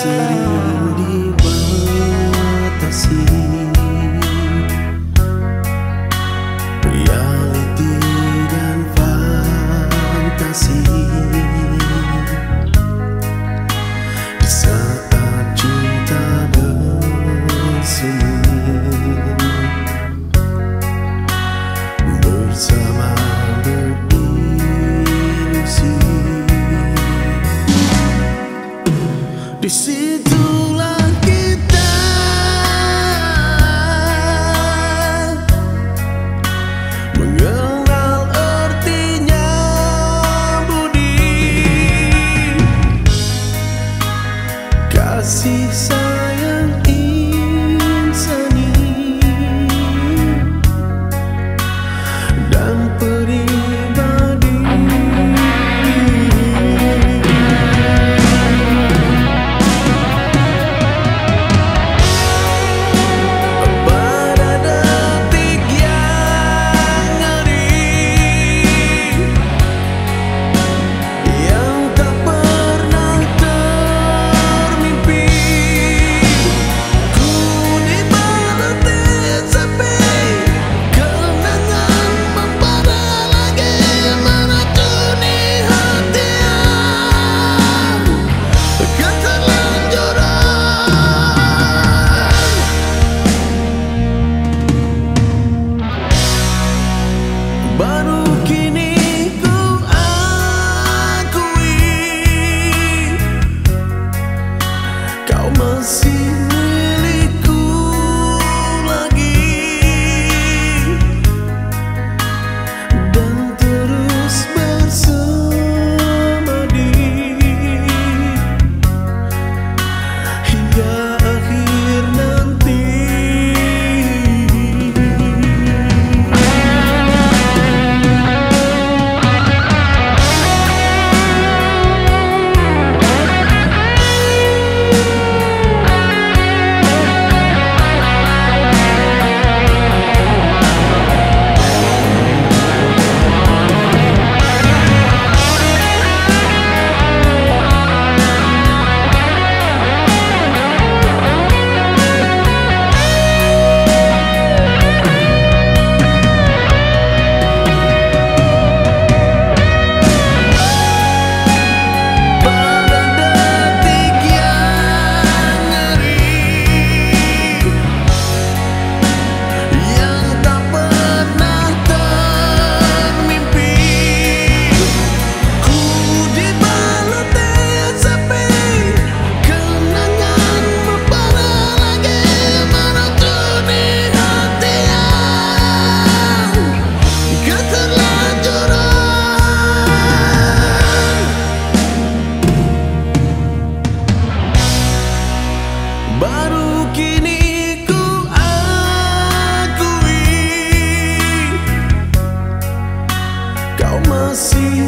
seribu dibatasi. Realiti dan fantasi. Di saat cinta bersemi bersama berilusi. Disitulah kita mengenal artinya budi, kasih sayang insani dan perih. Baru kini ku akui kau masih milikku lagi, dan terus bersemadi hingga akhir nanti. Baru kini ku akui kau masih